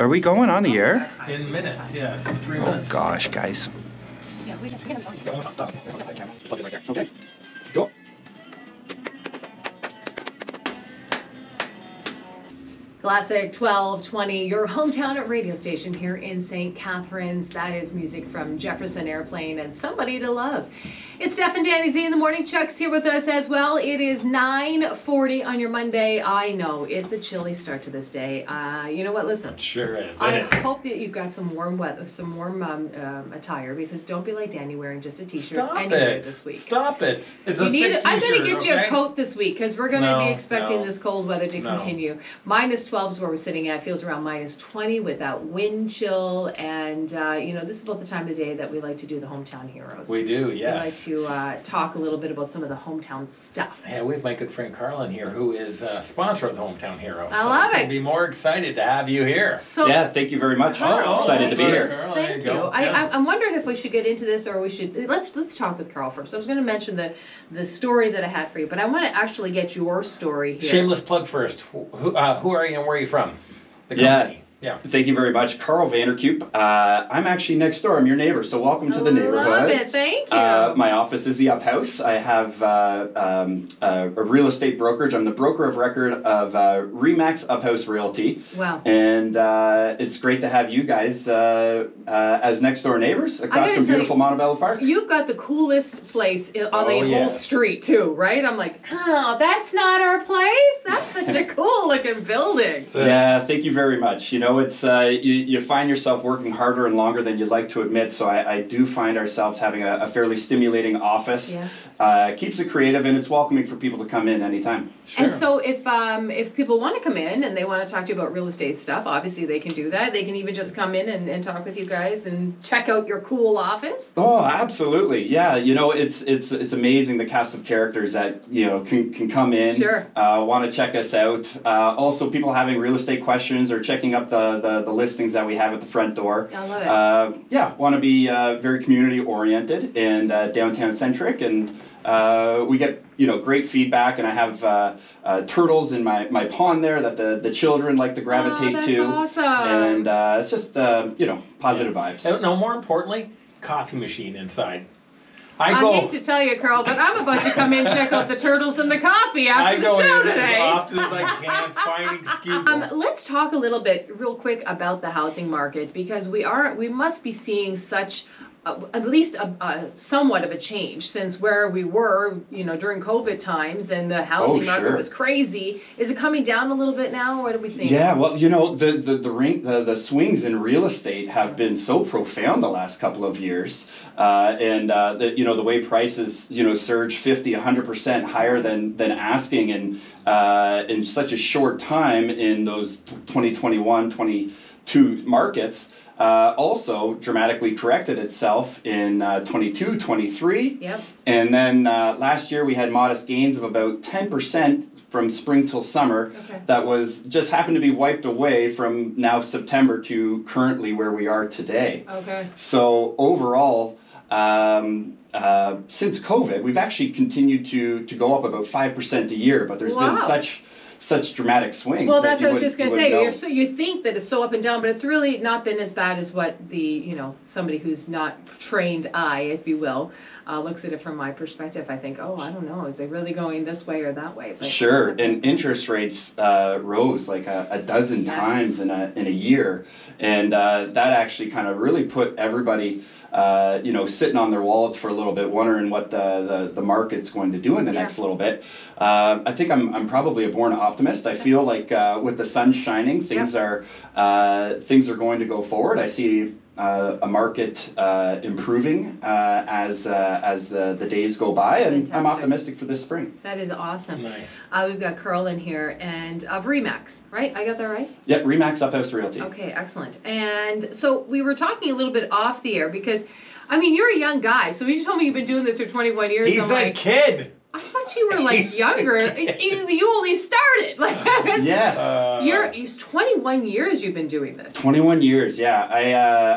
Are we going on the air? In minutes, yeah. 3 minutes. Oh gosh, guys. Yeah, we have to. Okay. Go. Classic 1220, your hometown radio station here in St. Catharines. That is music from Jefferson Airplane and Somebody to Love. It's Steph and Danny Z in the morning. Chuck's here with us as well. It is 9:40 on your Monday. I know, it's a chilly start to this day. You know what, listen. It sure is. I hope that you've got some warm weather, some warm attire, because don't be like Danny wearing just a t-shirt anywhere this week. Stop it. It's a thick t-shirt, I'm going to get you a coat this week, because we're going to be expecting this cold weather to continue. Minus 12 is where we're sitting at. Feels around minus 20 with that wind chill, and you know, this is about the time of day that we like to do the hometown heroes. We do, yes. We like to talk a little bit about some of the hometown stuff. Yeah, we have my good friend Karl in here, who is a sponsor of the Hometown Heroes. I love it. Couldn't be more excited to have you here. So yeah, thank you very much. Karl, excited to be here. Karl, thank you. I'm wondering if we should get into this, or we should let's talk with Karl first. I was going to mention the story that I had for you, but I want to actually get your story here. Shameless plug first. Who are you? And where are you from? The company. Yeah. Thank you very much. Karl Vandercube. I'm actually next door. I'm your neighbor, so welcome to the neighborhood. I love it. Thank you. My office is the Up House. I have a real estate brokerage. I'm the broker of record of RE/MAX Uphouse Realty. Wow. And it's great to have you guys as next door neighbors across from beautiful Montebello Park. You've got the coolest place on the whole street too, right? I'm like, oh, that's not our place? That's such a cool looking building. So, yeah, thank you very much. You know, it's you find yourself working harder and longer than you'd like to admit, so I do find ourselves having a fairly stimulating office. Yeah. Keeps it creative, and it's welcoming for people to come in anytime. Sure. And so if people want to come in and they want to talk to you about real estate stuff, obviously they can do that. They can even just come in and talk with you guys and check out your cool office. Oh, absolutely. Yeah, you know, it's amazing the cast of characters that, you know, can come in, want to check us out. Also, people having real estate questions or checking up the listings that we have at the front door. I love it. Yeah, want to be very community-oriented and downtown-centric, and we get, you know, great feedback, and I have turtles in my pond there that the children like to gravitate to. Awesome. And it's just, you know, positive vibes. No, more importantly, coffee machine inside. I hate to tell you, Karl, but I'm about to come in and check out the turtles and the coffee after the show today. As often as I can, find excuses. Let's talk a little bit, real quick, about the housing market, because we must be seeing such, at least somewhat of a change since where we were, you know, during COVID times, and the housing market was crazy. Is it coming down a little bit now? What are we seeing? Yeah, well, you know, the swings in real estate have been so profound the last couple of years, you know, the way prices, you know, surge 50–100% higher than asking, and in such a short time in those 2021–22 markets. Also dramatically corrected itself in 22–23, and then last year we had modest gains of about 10% from spring till summer. That was just happened to be wiped away from now September to currently where we are today. So overall, since COVID, we've actually continued to go up about 5% a year, but there's been such dramatic swings. Well, that's what I was just going to say. You think that it's so up and down, but it's really not been as bad as what the, you know, somebody who's not trained eye, if you will, looks at it from my perspective. I think, oh, I don't know, is it really going this way or that way? But sure, and interest rates rose like a dozen times in a year, and that actually kind of really put everybody, you know, sitting on their wallets for a little bit, wondering what the market's going to do in the next little bit. I think I'm probably a born optimist. I feel like with the sun shining, things are going to go forward. I see a market improving as the days go by, and I'm optimistic for this spring. That is awesome. Nice. We've got Karl in here, and of RE/MAX, right? I got that right? Yeah, RE/MAX Uphouse Realty. Okay, excellent. And so we were talking a little bit off the air, because, I mean, you're a young guy, so when you told me you've been doing this for 21 years. He's a kid. I thought you were like younger. You only started. Like, it's 21 years you've been doing this. 21 years, yeah.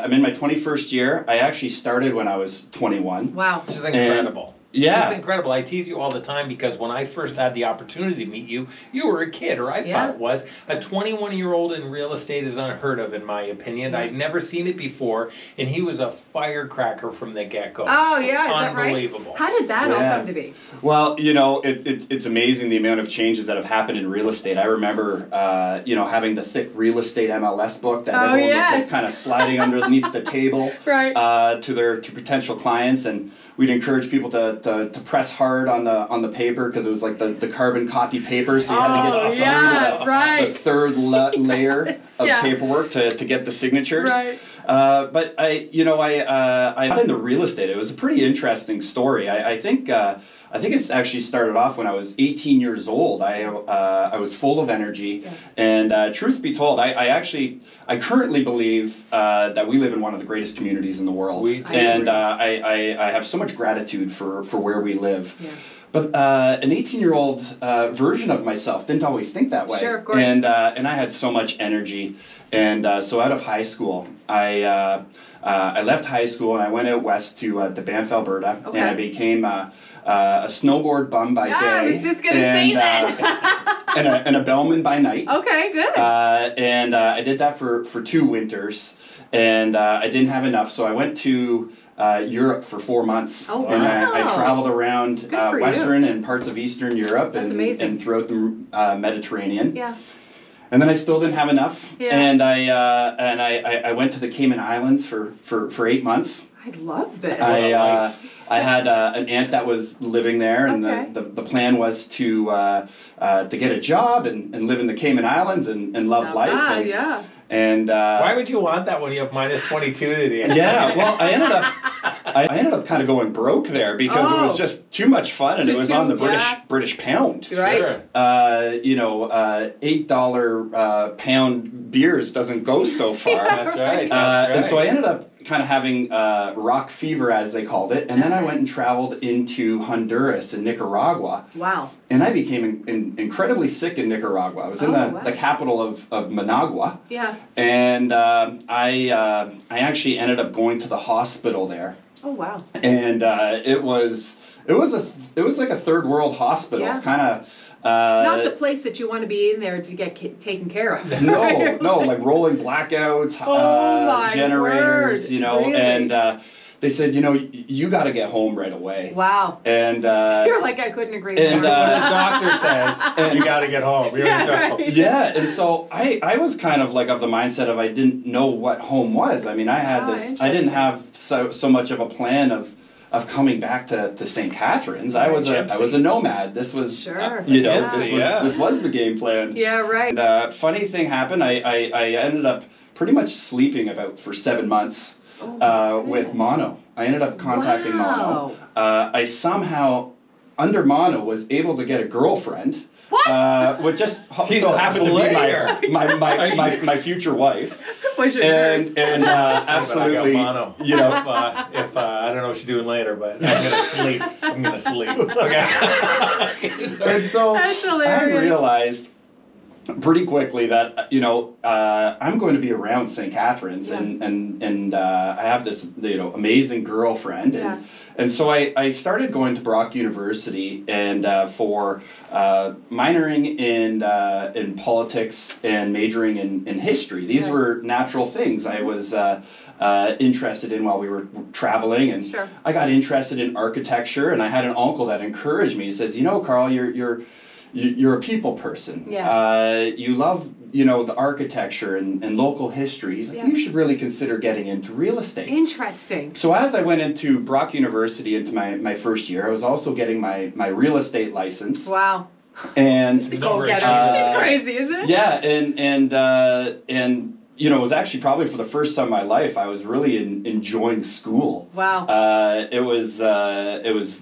I'm in my 21st year. I actually started when I was 21. Wow. Which is incredible. Yeah. It's incredible. I tease you all the time because when I first had the opportunity to meet you, you were a kid, or I thought it was. A 21-year-old in real estate is unheard of, in my opinion. Yeah. I'd never seen it before, and he was a firecracker from the get-go. Oh, yeah. Is that right? Unbelievable. How did that all come to be? Well, you know, it's amazing the amount of changes that have happened in real estate. I remember, you know, having the thick real estate MLS book that everyone was like, kind of sliding underneath the table to potential clients, and we'd encourage people to press hard on the paper because it was like the carbon copy paper, so you had to get the third layer of paperwork to get the signatures. Right. But I got into real estate. It was a pretty interesting story. I think it's actually started off when I was 18 years old. I was full of energy, and truth be told, I currently believe that we live in one of the greatest communities in the world. I have so much gratitude for where we live. Yeah. But an 18-year-old version of myself didn't always think that way. Sure, of course. And I had so much energy. And so out of high school, I left high school and I went out west to Banff, Alberta. Okay. And I became a snowboard bum by day. I was just going to say that. and a bellman by night. Okay, good. I did that for 2 winters. And I didn't have enough, so I went to Europe for 4 months. Oh, wow. And I traveled around Western and parts of Eastern Europe and throughout the Mediterranean. Yeah. And then I still didn't have enough. Yeah. And I went to the Cayman Islands for 8 months. I love this. I had an aunt that was living there, and the plan was to get a job and live in the Cayman Islands and love life. Why would you want that when you have minus 22 to the end? Yeah, well, I ended up kind of going broke there because it was just too much fun, and it was on the British pound. Right. Sure. You know, $8 pound beers doesn't go so far. That's right. And so I ended up kind of having rock fever, as they called it, and then I went and traveled into Honduras and Nicaragua. Wow. And I became incredibly sick in Nicaragua. I was in the capital of Managua. Yeah. And I actually ended up going to the hospital there. Oh, wow. And it was like a third world hospital, kind of. Not the place that you want to be in there to get taken care of. No, like rolling blackouts, generators, you know, really? And they said, you know, you got to get home right away. Wow. And you're like, I couldn't agree more. And the doctor says, you got to get home. You're in trouble. Right. Yeah, and so I was kind of like of the mindset of I didn't know what home was. I mean, I had this, I didn't have so much of a plan of coming back to St. Catharines. I was a nomad. This was you know, this was the game plan. Yeah, right. And, funny thing happened. I ended up pretty much sleeping about for 7 months with mono. I ended up contacting mono. I somehow under mono was able to get a girlfriend. What? Which just so happened to be my future wife. Was your nurse? And absolutely, mono. You know, if I don't know what she's doing later, but I'm gonna sleep. I'm gonna sleep. Okay. And so that's hilarious. I realized pretty quickly that, you know, I'm going to be around St. Catharines, and I have this, you know, amazing girlfriend, and so I started going to Brock University and for minoring in politics and majoring in history. These were natural things I was interested in while we were traveling, and I got interested in architecture, and I had an uncle that encouraged me. He says, you know, Carl, you're a people person. Yeah. You love, you know, the architecture and local history. He's like, you should really consider getting into real estate. Interesting. So as I went into Brock University into my first year, I was also getting my real estate license. Wow. And it's crazy, isn't it? Yeah, and you know, it was actually probably for the first time in my life I was really enjoying school. Wow. It was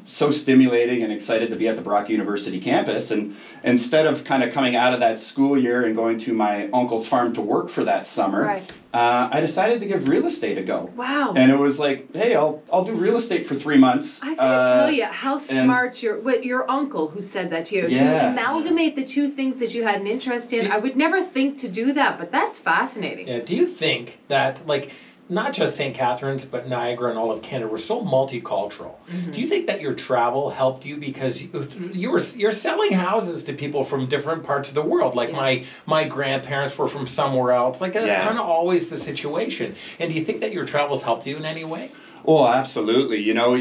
so stimulating and excited to be at the Brock University campus, and instead of kind of coming out of that school year and going to my uncle's farm to work for that summer, I decided to give real estate a go. Wow. And it was like, hey, I'll do real estate for 3 months. I gotta tell you how smart your uncle who said that to you. To amalgamate the two things that you had an interest in. I would never think to do that, but that's fascinating. Yeah, do you think that, like, not just St. Catharines, but Niagara and all of Canada. We're so multicultural. Mm-hmm. Do you think that your travel helped you? Because you're selling houses to people from different parts of the world. Like my grandparents were from somewhere else. Like that's kind of always the situation. And do you think that your travels helped you in any way? Oh, absolutely. You know,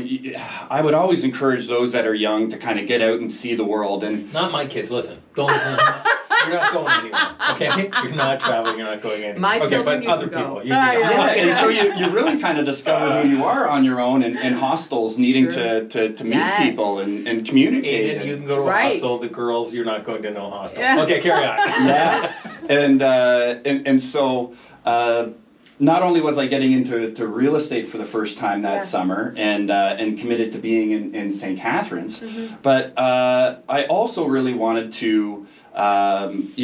I would always encourage those that are young to kind of get out and see the world. And not my kids. Listen, don't listen to them. You're not going anywhere, okay? You're not traveling, you're not going anywhere. My children, but other people. And so you really kind of discover who you are on your own in hostels, needing to meet people and communicate. And you can go to a hostel, the girls, you're not going to no hostel. Yeah. Okay, carry on. And so not only was I getting into real estate for the first time that summer and committed to being in St. Catharines, but I also really wanted to help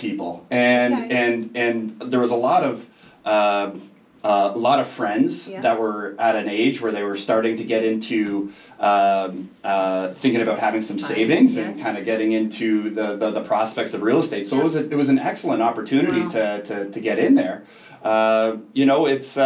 people, and there was a lot of friends that were at an age where they were starting to get into thinking about having some savings and kind of getting into the prospects of real estate. So it was an excellent opportunity to get in there. It's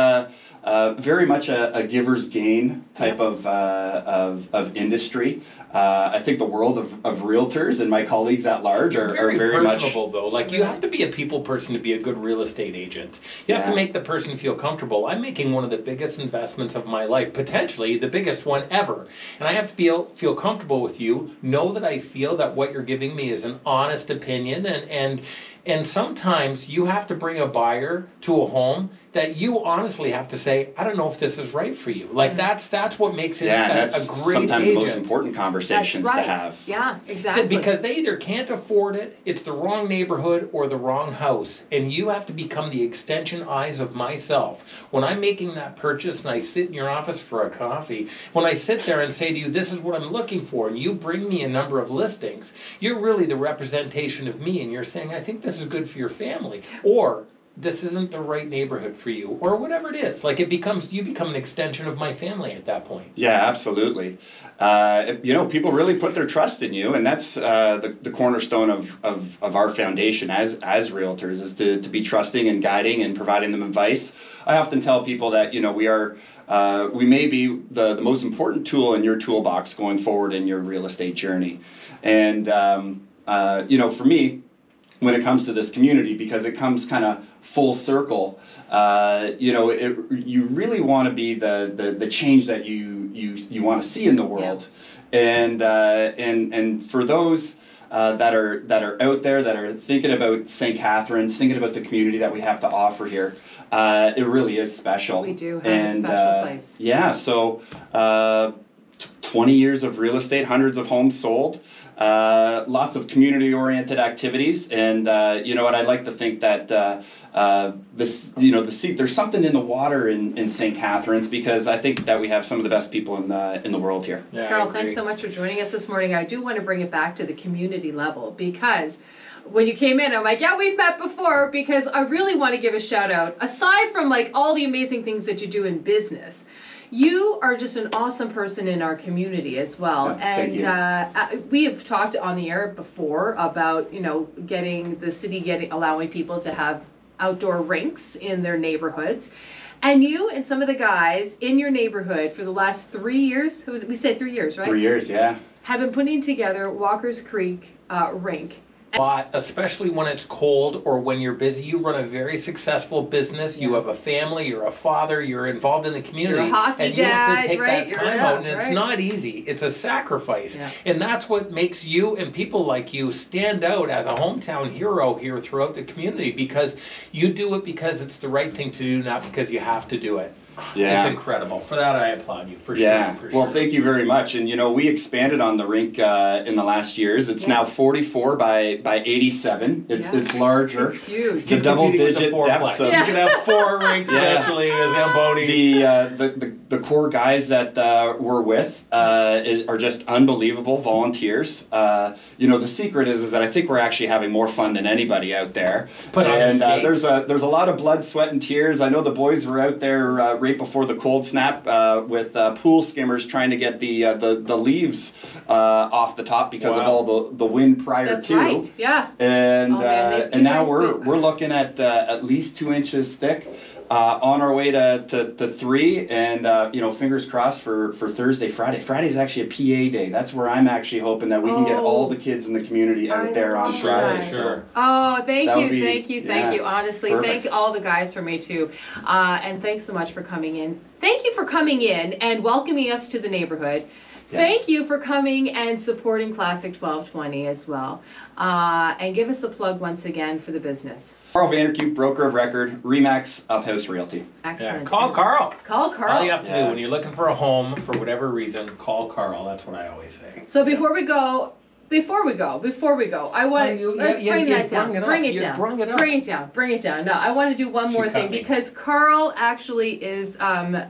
very much a giver's gain type of industry. I think the world of realtors and my colleagues at large are very personable, much though. Like you have to be a people person to be a good real estate agent. You have to make the person feel comfortable. I'm making one of the biggest investments of my life, potentially the biggest one ever, and I have to feel comfortable with you. Know that I feel that what you're giving me is an honest opinion, and sometimes you have to bring a buyer to a home that you honestly have to say, I don't know if this is right for you. Like that's what makes it a great sometimes agent. The most important conversations to have. Yeah, exactly. Because they either can't afford it, it's the wrong neighborhood or the wrong house. And you have to become the extension eyes of myself. When I'm making that purchase and I sit in your office for a coffee, when I sit there and say to you, this is what I'm looking for, and you bring me a number of listings, you're really the representation of me, and you're saying, I think this is good for your family, or this isn't the right neighborhood for you, or whatever it is. Like you become an extension of my family at that point. Yeah, absolutely. People really put their trust in you, and that's the cornerstone of our foundation as realtors is to be trusting and guiding and providing them advice. I often tell people that, we are we may be the most important tool in your toolbox going forward in your real estate journey. And for me, when it comes to this community, because it comes kind of full circle, you really want to be the change that you want to see in the world, and for those that are out there that are thinking about St. Catharines, thinking about the community that we have to offer here, it really is special. We do have a special place. Yeah, so 20 years of real estate, hundreds of homes sold. Lots of community-oriented activities, and I'd like to think that there's something in the water in St. Catharines, because I think that we have some of the best people in the world here. Yeah, Karl, thanks so much for joining us this morning. I do want to bring it back to the community level, because when you came in, I'm like, yeah, we've met before, because I really want to give a shout out. Aside from like all the amazing things that you do in business, you are just an awesome person in our community as well. And we have talked on the air before about, getting the city allowing people to have outdoor rinks in their neighborhoods. And you and some of the guys in your neighborhood for the last 3 years, we say 3 years, right? 3 years, yeah. Have been putting together Walkers Creek Rink. Lot, especially when it's cold or when you're busy. You run a very successful business. You have a family. You're a father. You're involved in the community. You're a hockey and you have to take that time out, and it's not easy. It's a sacrifice, and that's what makes you and people like you stand out as a hometown hero here throughout the community, because you do it because it's the right thing to do, not because you have to do it. Yeah, it's incredible. For that, I applaud you, for sure. Yeah, well, thank you very much. And, we expanded on the rink in the last years. It's now 44 by 87. It's larger. It's huge. The double-digit depths. You can have 4 rinks eventually as Zamboni. The core guys that we're with are just unbelievable volunteers. The secret is that I think we're actually having more fun than anybody out there. There's a lot of blood, sweat, and tears. I know the boys were out there right before the cold snap with pool skimmers trying to get the leaves off the top because of all the wind prior to. That's right. Yeah. And now we're looking at least 2 inches thick. on our way to three, and you know, fingers crossed for Thursday, Friday. Friday's actually a PA day. That's where I'm actually hoping that we can get all the kids in the community out there on Friday. Sure. Oh, thank you. Honestly, thank all the guys for me too, and thanks so much for coming in. Thank you for coming in and welcoming us to the neighborhood. Yes. Thank you for coming and supporting Classic 1220 as well. And give us a plug once again for the business. Karl Vandercube, broker of record, RE/MAX Uphouse Realty. Excellent. Yeah. Call Karl. Call Karl. All you have to do when you're looking for a home for whatever reason, call Karl. That's what I always say. So before we go, I want to bring it down. No, I want to do one more thing because Karl actually is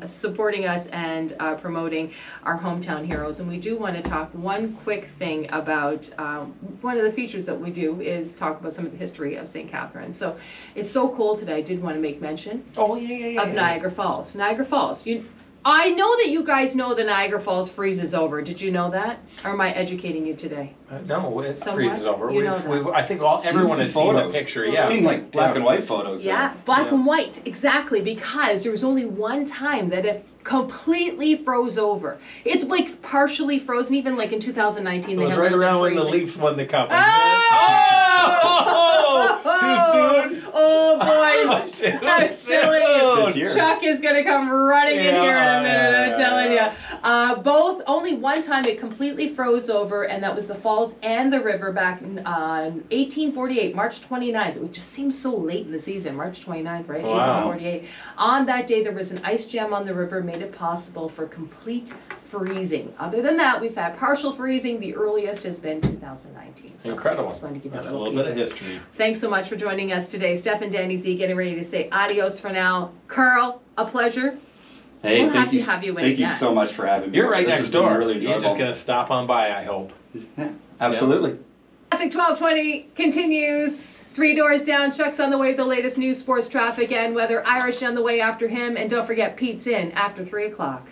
supporting us and promoting our hometown heroes, and we do want to talk one quick thing about one of the features that we do is talk about some of the history of St. Catharines. So it's so cool today. I did want to make mention. Oh yeah, yeah, yeah. Of Niagara Falls. Niagara Falls. I know that you guys know the Niagara Falls freezes over. Did you know that? Or am I educating you today? No, it freezes over. I think everyone has seen the picture. Yeah, I've seen like black and white photos. Yeah, black and white, exactly, because there was only one time that it completely froze over. It's like partially frozen, even like in 2019. It was right around when the Leafs won the cup. Oh! Too soon? Oh, boy. That's silly. This year. Chuck is going to come running in here in a minute, I'm telling you. Only one time it completely froze over, and that was the falls and the river back in 1848, March 29th. It just seems so late in the season, March 29th, right? Wow. 1848. On that day, there was an ice jam on the river, made it possible for complete freezing. Other than that, we've had partial freezing. The earliest has been 2019. So incredible. I just wanted to give you a little bit of history. Thanks so much for joining us today. Steph and Danny Z getting ready to say adios for now. Karl, a pleasure. Hey, we'll thank you so much for having me. You're right next door. Really, you're just going to stop on by, I hope. Yeah, absolutely. Yeah. Classic 1220 continues. Three doors down. Chuck's on the way with the latest news, sports, traffic, and weather. Irish on the way after him. And don't forget, Pete's in after 3 o'clock.